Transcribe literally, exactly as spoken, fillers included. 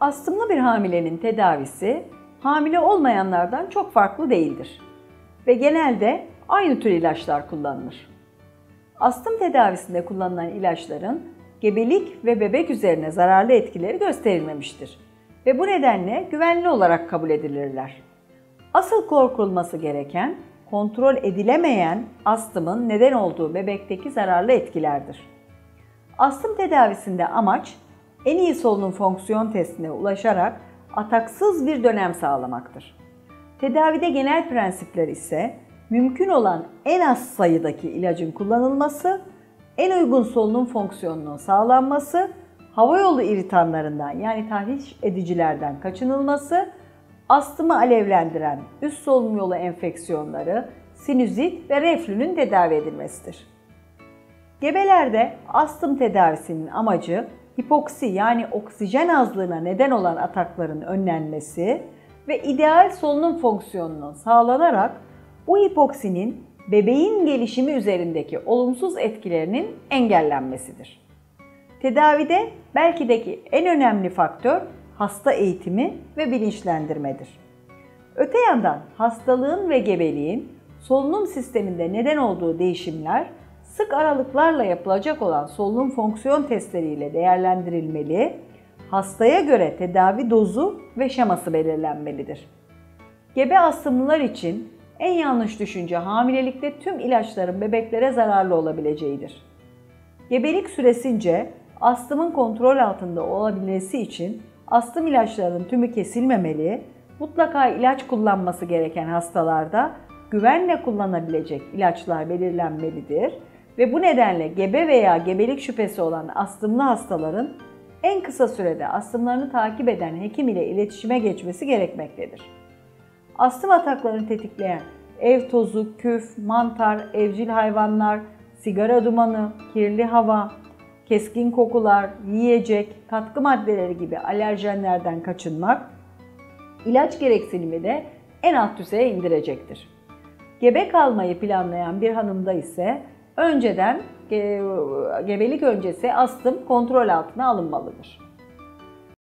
astımlı bir hamilenin tedavisi hamile olmayanlardan çok farklı değildir ve genelde aynı tür ilaçlar kullanılır. Astım tedavisinde kullanılan ilaçların gebelik ve bebek üzerine zararlı etkileri gösterilmemiştir ve bu nedenle güvenli olarak kabul edilirler. Asıl korkulması gereken, kontrol edilemeyen astımın neden olduğu bebekteki zararlı etkilerdir. Astım tedavisinde amaç, en iyi solunum fonksiyon testine ulaşarak ataksız bir dönem sağlamaktır. Tedavide genel prensipler ise, mümkün olan en az sayıdaki ilacın kullanılması, en uygun solunum fonksiyonunun sağlanması, havayolu iritanlarından yani tahriş edicilerden kaçınılması, astımı alevlendiren üst solunum yolu enfeksiyonları, sinüzit ve reflünün tedavi edilmesidir. Gebelerde astım tedavisinin amacı hipoksi yani oksijen azlığına neden olan atakların önlenmesi ve ideal solunum fonksiyonunun sağlanarak bu hipoksinin bebeğin gelişimi üzerindeki olumsuz etkilerinin engellenmesidir. Tedavide belki de ki en önemli faktör hasta eğitimi ve bilinçlendirmedir. Öte yandan hastalığın ve gebeliğin solunum sisteminde neden olduğu değişimler sık aralıklarla yapılacak olan solunum fonksiyon testleriyle değerlendirilmeli, hastaya göre tedavi dozu ve şeması belirlenmelidir. Gebe astımlılar için en yanlış düşünce hamilelikte tüm ilaçların bebeklere zararlı olabileceğidir. Gebelik süresince astımın kontrol altında olabilmesi için astım ilaçlarının tümü kesilmemeli, mutlaka ilaç kullanması gereken hastalarda güvenle kullanabilecek ilaçlar belirlenmelidir ve bu nedenle gebe veya gebelik şüphesi olan astımlı hastaların en kısa sürede astımlarını takip eden hekim ile iletişime geçmesi gerekmektedir. Astım ataklarını tetikleyen ev tozu, küf, mantar, evcil hayvanlar, sigara dumanı, kirli hava, keskin kokular, yiyecek, katkı maddeleri gibi alerjenlerden kaçınmak, ilaç gereksinimi de en alt düzeye indirecektir. Gebe kalmayı planlayan bir hanımda ise önceden, gebelik öncesi astım kontrol altına alınmalıdır.